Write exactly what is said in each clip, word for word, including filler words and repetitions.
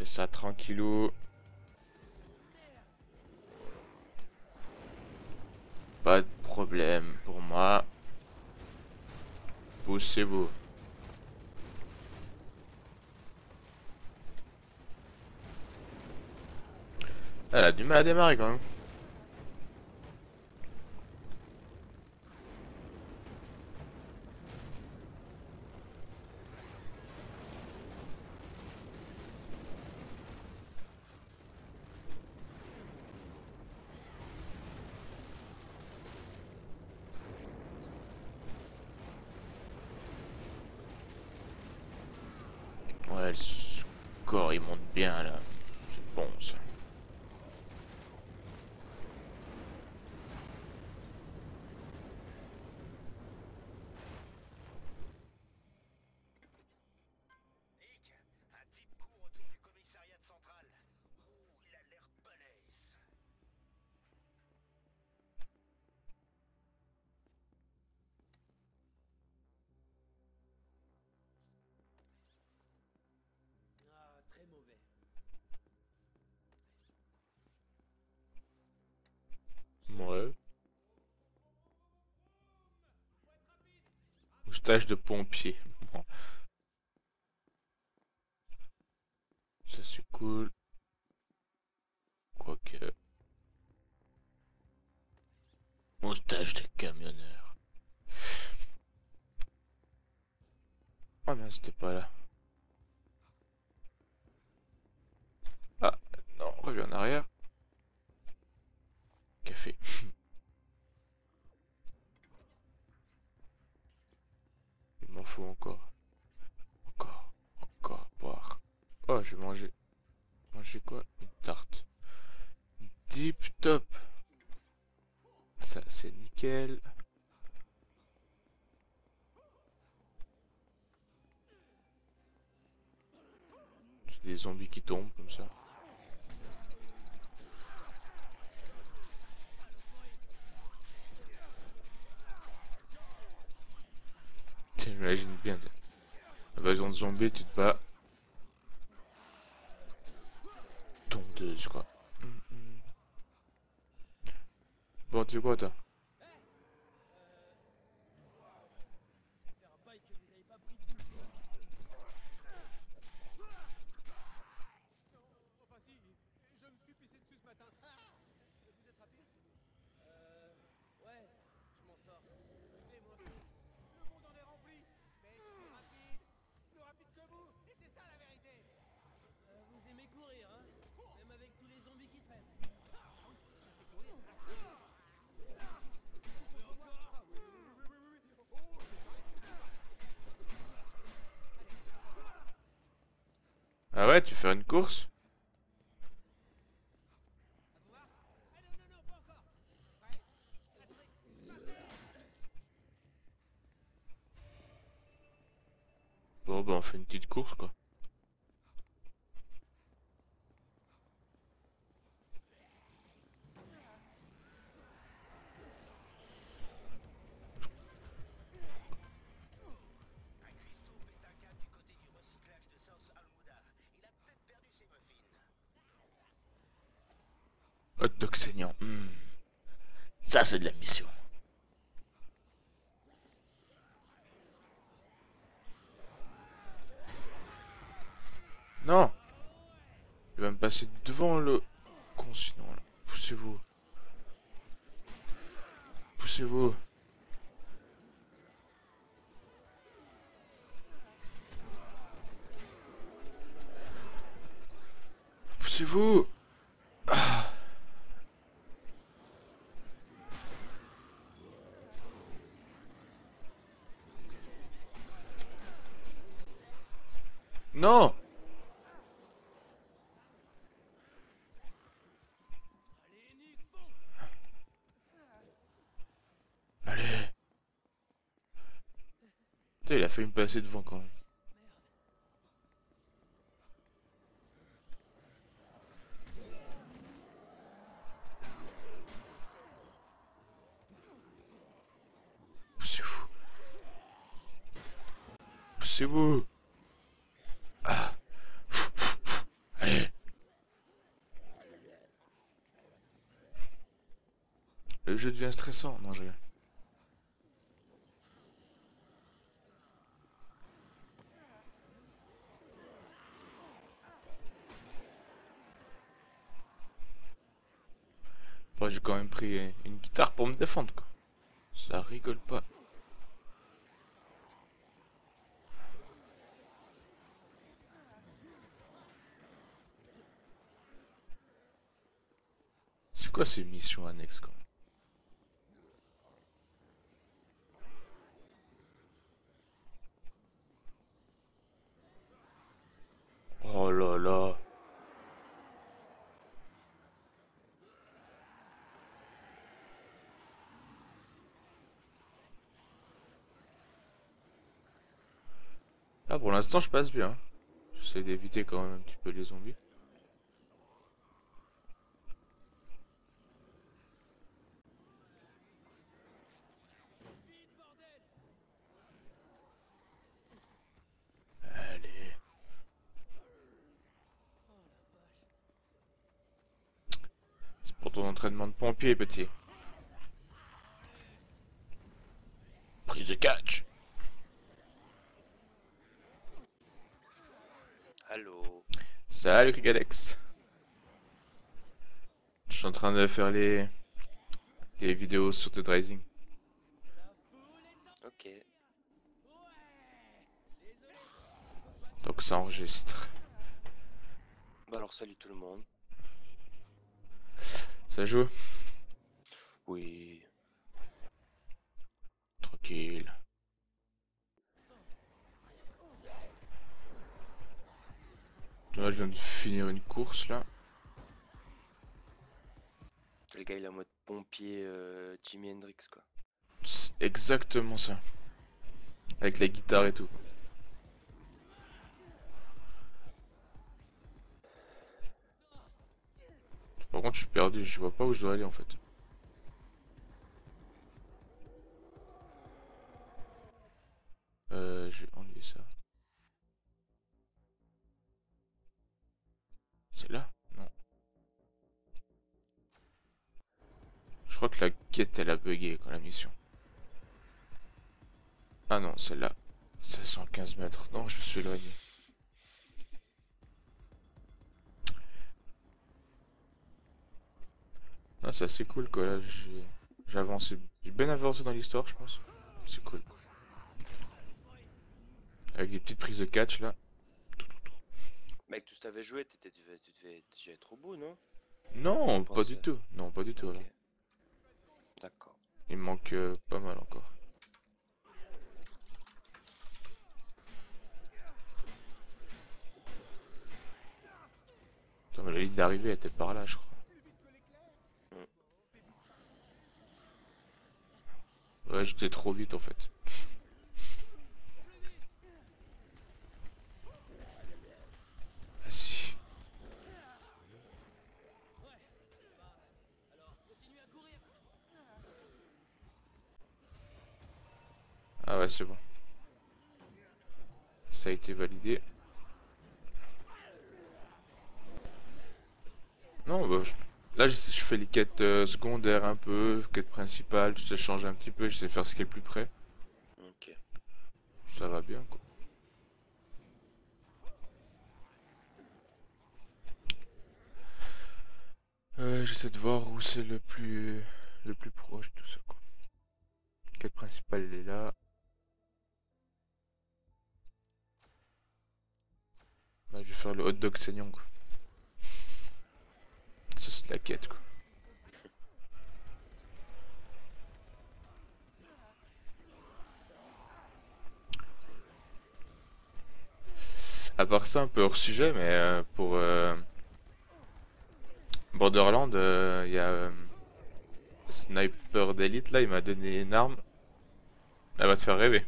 fait ça tranquillou. Pas de problème pour moi. Poussez-vous. Elle a du mal à démarrer quand même. Ouais, le score il monte bien là. C'est bon ça. Ouais. Moustache de pompier. Bon. Ça c'est cool. Quoique. Moustache de camionneur. Ah merde, c'était pas là. Ah non, on revient en arrière. Café. Il m'en faut encore. Encore. Encore. Boire. Oh, je vais manger. Manger quoi? Une tarte. Deep top. Ça, c'est nickel. C'est des zombies qui tombent comme ça. J'imagine bien invasion de zombies, tu te bats. Tondeuse quoi. Mm -mm. Bon tu quoi toi? Ah ouais, tu fais une course? Bon bah on fait une petite course quoi. Hot dog saignant. Mmh. Ça c'est de la mission. Non. Il va me passer devant le con sinon là. Poussez-vous. Poussez-vous. Poussez-vous. Non. Allez. Putain, il a failli me passer devant quand même. Poussez-vous. Poussez-vous. jeu devient stressant. Non, je rigole. Bah, j'ai quand même pris une guitare pour me défendre, quoi. Ça rigole pas. C'est quoi ces missions annexes, quoi? Oh là là. Là, pour l'instant, je passe bien. J'essaie d'éviter quand même un petit peu les zombies. Allez. C'est pour ton entraînement de pompier, petit. Prise de catch. Allô. Salut KrigAlex. Je suis en train de faire les les vidéos sur Dead Rising. Ok. Donc ça enregistre. Bah alors salut tout le monde. Ça joue? Oui. Tranquille. Là, je viens de finir une course là. Le gars il est en mode pompier euh, Jimi Hendrix quoi. C'est exactement ça. Avec la guitare et tout. Par contre je suis perdu, je vois pas où je dois aller en fait. Euh, je vais enlever ça. C'est là? Non. Je crois que la quête elle a bugué quand la mission. Ah non, c'est là. cinq cent quinze mètres. Non, je me suis éloigné. Ah, c'est assez cool quoi. Là, j'ai avancé. J'ai bien avancé dans l'histoire, je pense. C'est cool. Avec des petites prises de catch là. Mec, tu t'avais joué, tu devais, devais déjà être au bout, non? Non, pas du tout. Non, pas du tout. Okay. D'accord. Il me manque euh, pas mal encore. Attends, mais la ligne d'arrivée était par là, je crois. Hmm. Ouais, j'étais trop vite en fait. Ah ouais c'est bon. Ça a été validé. Non bah je... là je, je fais les quêtes euh, secondaires un peu, quêtes principales, je sais changer un petit peu, je sais faire ce qui est le plus près. Ok. Ça va bien quoi. Euh, j'essaie de voir où c'est le plus le plus proche tout ça quoi. Quête principale elle est là. Bah, je vais faire le hot dog saignant quoi. Ça c'est de la quête quoi. À part ça un peu hors sujet mais euh, pour euh, Borderlands il euh, y a euh, Sniper d'élite là il m'a donné une arme. Elle va te faire rêver.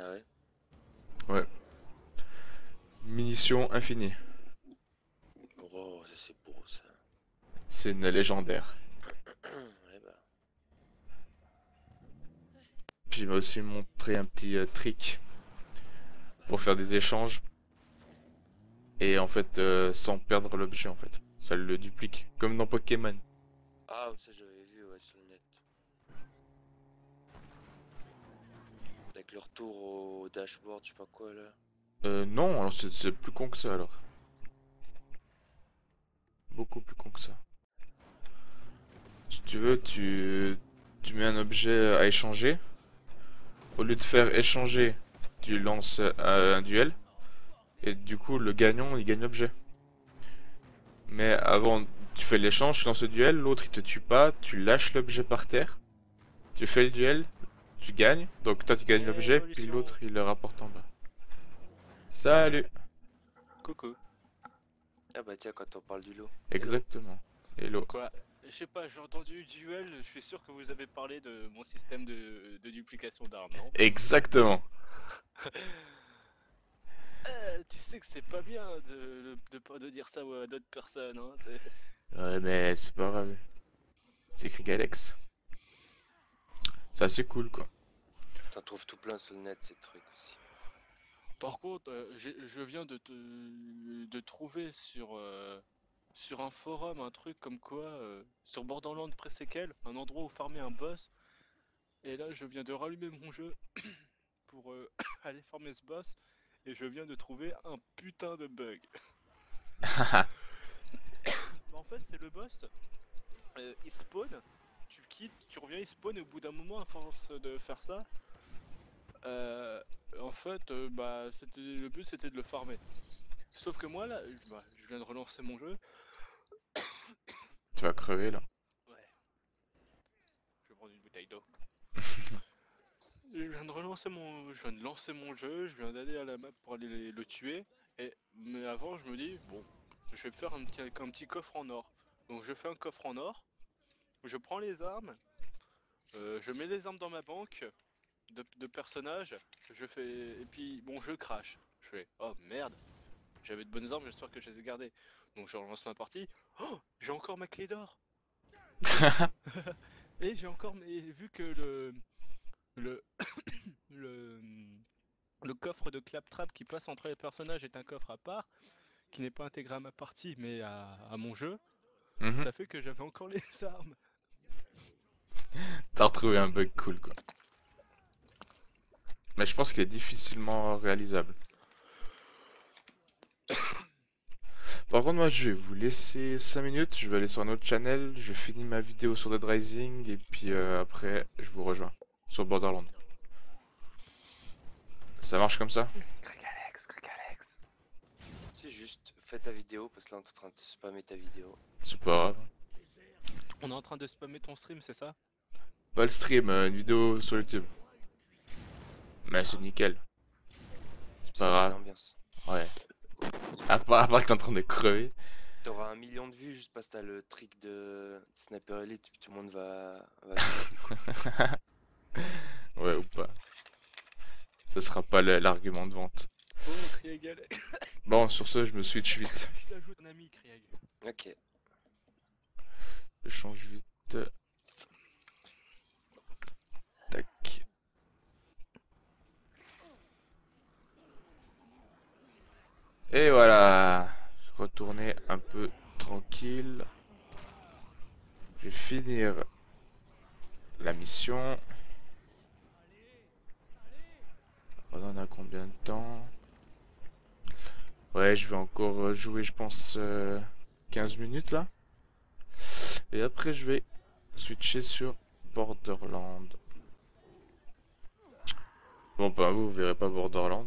Ah ouais. Ouais. Munitions infinies. Oh, ça c'est beau ça. C'est une légendaire. Ouais, bah. Puis il m'a aussi montré un petit euh, trick pour faire des échanges et en fait euh, sans perdre l'objet en fait. Ça le duplique comme dans Pokémon. Ah ça j'avais vu ouais sur le net. avec le retour au dashboard, je sais pas quoi là. Euh non, alors c'est plus con que ça alors. Beaucoup plus con que ça. Si tu veux, tu, tu mets un objet à échanger. Au lieu de faire échanger, tu lances un duel. Et du coup, le gagnant, il gagne l'objet. Mais avant, tu fais l'échange, tu lances le duel, l'autre il te tue pas, tu lâches l'objet par terre. Tu fais le duel, tu gagnes. Donc toi tu gagnes l'objet, puis l'autre il le rapporte en bas. Salut. Coucou. Ah bah tiens, quand on parle du lot. Exactement. Hello. Quoi ? Je sais pas, j'ai entendu duel, je suis sûr que vous avez parlé de mon système de, de duplication d'armes, non ? Exactement. Euh, tu sais que c'est pas bien de, de, de dire ça à d'autres personnes, hein. Ouais, mais c'est pas grave. C'est KrigAlex. C'est assez cool, quoi. T'en trouves tout plein sur le net, ces trucs aussi. Par contre, euh, je viens de, te, de trouver sur, euh, sur un forum un truc comme quoi, euh, sur Borderlands Prequel, un endroit où farmer un boss. Et là, je viens de rallumer mon jeu pour euh, aller farmer ce boss. Et je viens de trouver un putain de bug. En fait, c'est le boss. Euh, il spawn, tu quittes, tu reviens, il spawn. Et au bout d'un moment, à force de faire ça, euh, en fait, euh, bah, c'était le but, c'était de le farmer. Sauf que moi, là, bah, je viens de relancer mon jeu. Tu vas crever là. Ouais. Je vais prendre une bouteille d'eau. Je viens de relancer mon, je viens de lancer mon jeu, je viens d'aller à la map pour aller le tuer. Et mais avant, je me dis bon, je vais faire un petit, un petit coffre en or. Donc je fais un coffre en or. Je prends les armes, euh, je mets les armes dans ma banque de, de personnages. Je fais et puis bon, je crache. Je fais oh merde, j'avais de bonnes armes, j'espère que je les ai gardées. Donc je relance ma partie. Oh, j'ai encore ma clé d'or. Et j'ai encore, mais vu que le Le, le, le coffre de Clap-trap qui passe entre les personnages est un coffre à part, qui n'est pas intégré à ma partie mais à, à mon jeu. Mm-hmm. Ça fait que j'avais encore les armes. T'as retrouvé un bug cool, quoi. Mais je pense qu'il est difficilement réalisable. Par contre, moi je vais vous laisser cinq minutes, je vais aller sur un autre channel, je finis ma vidéo sur Dead Rising et puis euh, après je vous rejoins. Sur Borderlands. Ça marche comme ça? KrigAlex, KrigAlex. C'est juste, fais ta vidéo parce que là on est en train de spammer ta vidéo. C'est pas grave. On est en train de spammer ton stream, c'est ça? Pas le stream, une vidéo sur YouTube. Mais c'est nickel. C'est pas grave. Ouais. À part, à part que t'es en train de crever. T'auras un million de vues juste parce que t'as le trick de Sniper d'élite, tout le monde va... va... Ouais ou pas. Ça sera pas l'argument de vente. Oh, bon, sur ce, je me switch vite. Je t'ajoute un ami, Krieg. Ok. Je change vite. Tac. Et voilà. Retourner un peu tranquille. Je vais finir la mission. On a combien de temps? Ouais, je vais encore jouer, je pense, euh, quinze minutes là. Et après, je vais switcher sur Borderlands. Bon, ben vous, vous verrez pas Borderlands.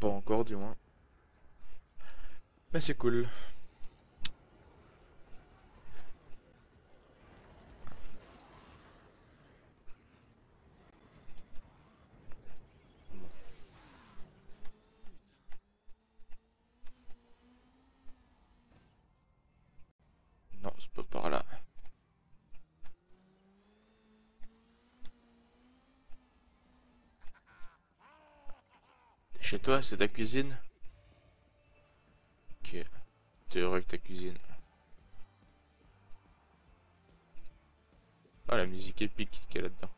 Pas encore, du moins. Mais c'est cool. Chez toi, c'est ta cuisine? Ok, t'es heureux avec ta cuisine. Ah, la musique épique qu'il y a là-dedans.